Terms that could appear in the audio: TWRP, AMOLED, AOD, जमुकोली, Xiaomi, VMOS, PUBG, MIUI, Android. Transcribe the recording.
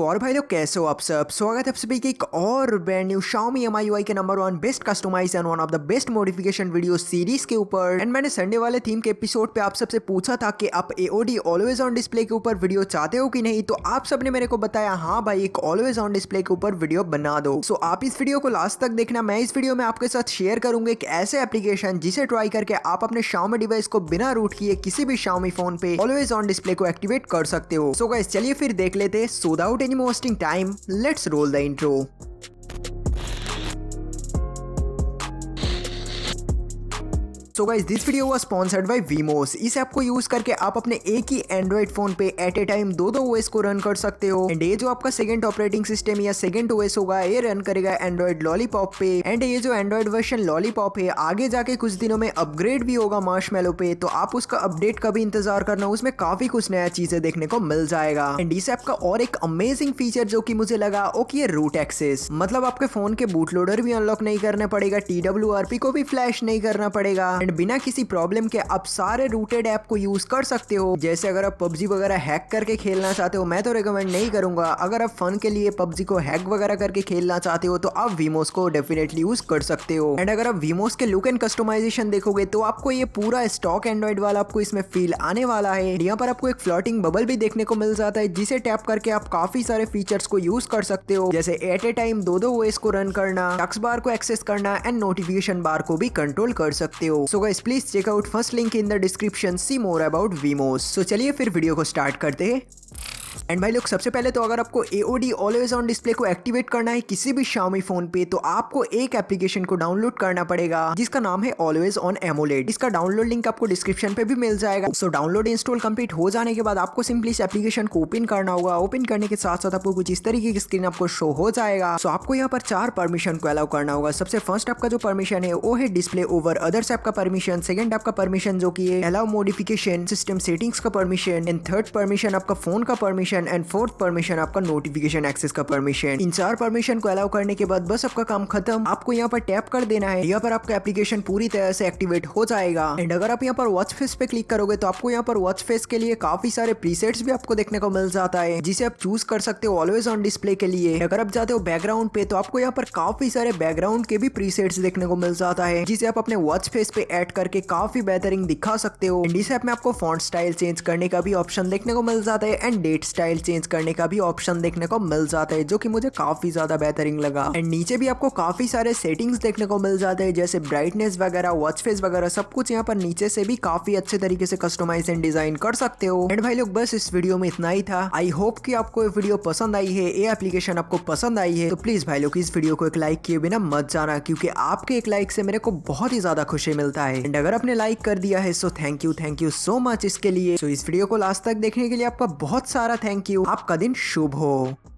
और भाई लोग कैसे हो आप सब। स्वागत है आप सभी के एक और ब्रांड न्यू Xiaomi MIUI के #1 best customize and one of the best modification video series के ऊपर। एंड मैंने संडे वाले थीम के एपिसोड पे आप सबसे पूछा था कि आप AOD ऑलवेज ऑन डिस्प्ले के ऊपर वीडियो चाहते हो कि नहीं, तो आप सबने मेरे को बताया हाँ भाई एक ऑलवेज ऑन डिस्प्ले के ऊपर वीडियो बना दो। सो आप इस वीडियो को लास्ट तक देखना। मैं इस वीडियो में आपके साथ शेयर करूंगा एक ऐसे एप्लीकेशन जिसे ट्राई करके आप अपने Xiaomi डिवाइस को बिना रूट किए किसी भी Xiaomi फोन पे ऑलवेज ऑन डिस्प्ले को एक्टिवेट कर सकते हो। सो गाइस चलिए फिर देख लेते हैं। So without any wasting time, let's roll the intro. So guys this video was sponsored by VMOS। इस ऐप को यूज करके आप अपने एक ही एंड्रॉइड फोन पे एट ए टाइम दो ओएस को रन कर सकते हो। एंड ये जो आपका सेकंड ऑपरेटिंग सिस्टम या सेकंड ओएस होगा ये रन करेगा एंड्रॉइड लॉलीपॉप पे। एंड ये जो एंड्रॉइड वर्जन लॉलीपॉप है आगे जाके कुछ दिनों में अपग्रेड भी होगा मार्शमैलो पे, तो आप उसका अपडेट का भी इंतजार करना, उसमें काफी कुछ नया चीजें देखने को मिल जाएगा। एंड इस ऐप का और एक अमेजिंग फीचर जो की मुझे लगा वो की रूट एक्सेस, मतलब आपके फोन के बूट लोडर भी अनलॉक नहीं करना पड़ेगा, TWRP को भी फ्लैश नहीं करना पड़ेगा। एंड बिना किसी प्रॉब्लम के आप सारे रूटेड ऐप को यूज कर सकते हो। जैसे अगर आप PUBG वगैरह हैक करके खेलना चाहते हो, मैं तो रेकमेंड नहीं करूंगा, अगर आप फन के लिए PUBG को हैक वगैरह करके खेलना चाहते हो तो आप VMOS को डेफिनेटली यूज कर सकते हो। एंड अगर आप VMOS के लुक एंड कस्टमाइजेशन देखोगे तो आपको ये पूरा स्टॉक एंड्रॉइड वाला आपको इसमें फील आने वाला है। यहाँ पर आपको एक फ्लोटिंग बबल भी देखने को मिल जाता है जिसे टैप करके आप काफी सारे फीचर्स को यूज कर सकते हो, जैसे एट ए टाइम दो ओएस को रन करना, टक्स बार को एक्सेस करना एंड नोटिफिकेशन बार को भी कंट्रोल कर सकते हो। So guys please check out first link in the description, see more about VMOS। So चलिए फिर वीडियो को स्टार्ट करते हैं। एंड भाई लोग सबसे पहले तो अगर आपको AOD ऑलवेज ऑन डिस्प्ले को एक्टिवेट करना है किसी भी Xiaomi फोन पे, तो आपको एक एप्लीकेशन को डाउनलोड करना पड़ेगा जिसका नाम है ऑलवेज ऑन AMOLED। इसका डाउनलोड लिंक आपको डिस्क्रिप्शन पे भी मिल जाएगा। सो डाउनलोड इंस्टॉल कंप्लीट हो जाने के बाद आपको सिंपली इस एप्लीकेशन को ओपन करना होगा। ओपन करने के साथ साथ आपको कुछ इस तरीके की स्क्रीन आपको शो हो जाएगा। सो आपको यहाँ पर 4 परमिशन को अलाउ करना होगा। सबसे फर्स्ट आपका जो परमिशन है वो है डिस्प्ले ओवर अदर्स ऐप का परमिशन। सेकंड आपका परमिशन जो की है अलाउ मॉडिफिकेशन, सिस्टम सेटिंग्स का परमिशन। एंड थर्ड परमिशन आपका फोन का परमिशन। एंड फोर्थ परमिशन आपका नोटिफिकेशन एक्सेस का परमिशन। इन 4 परमिशन को अलाउ करने के बाद बस आपका काम खत्म। आपको यहाँ पर टैप कर देना है, यहाँ पर आपका एप्लीकेशन पूरी तरह से एक्टिवेट हो जाएगा। एंड अगर आप यहाँ पर वॉच फेस पे क्लिक करोगे तो आपको यहाँ पर वॉच फेस के लिए काफी सारे प्रीसेट्स भी आपको देखने को मिल जाता है जिसे आप चूज कर सकते हो ऑलवेज ऑन डिस्प्ले के लिए। अगर आप जाते हो बैकग्राउंड पे तो आपको यहाँ पर काफी सारे बैकग्राउंड के भी प्रीसेट्स देखने को मिल जाता है जिसे आप अपने वॉच फेस पे एड करके काफी बेहतरीन दिखा सकते हो। एंड इस ऐप में आपको फॉन्ट स्टाइल चेंज करने का भी ऑप्शन देखने को मिल जाता है एंड डेट स्टाइल चेंज करने का भी ऑप्शन देखने को मिल जाता है जो कि मुझे काफी ज्यादा बेहतरीन लगा। एंड नीचे भी आपको काफी सारे सेटिंग्स देखने को मिल जाते हैं जैसे ब्राइटनेस वगैरह, वॉच फेस वगैरह, सब कुछ यहाँ पर नीचे से भी काफी अच्छे तरीके से कस्टमाइज एंड डिजाइन कर सकते हो। एंड भाई लोग बस इस वीडियो में इतना ही था। आई होप कि आपको ये वीडियो पसंद आई है, ये एप्लीकेशन आपको पसंद आई है, तो प्लीज भाई लोग इस वीडियो को एक लाइक किए बिना मत जाना क्योंकि आपके एक लाइक से मेरे को बहुत ही ज्यादा खुशी मिलता है। एंड अगर आपने लाइक कर दिया है so thank you so much इसके लिए। सो इस वीडियो को लास्ट तक देखने के लिए आपका बहुत सारा थैंक यू। आपका दिन शुभ हो।